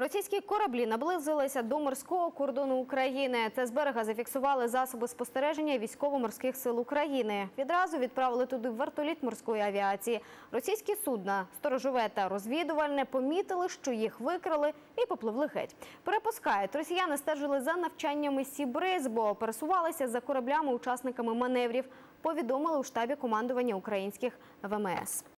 Російські кораблі наблизилися до морського кордону України. Це з берега зафіксували засоби спостереження військово-морських сил України. Відразу відправили туди вертоліт морської авіації. Російські судна, сторожове та розвідувальне, помітили, що їх викрили і попливли геть. Перепускають. Росіяни стежили за навчаннями Сі Бриз, бо пересувалися за кораблями-учасниками маневрів, повідомили у штабі командування українських ВМС.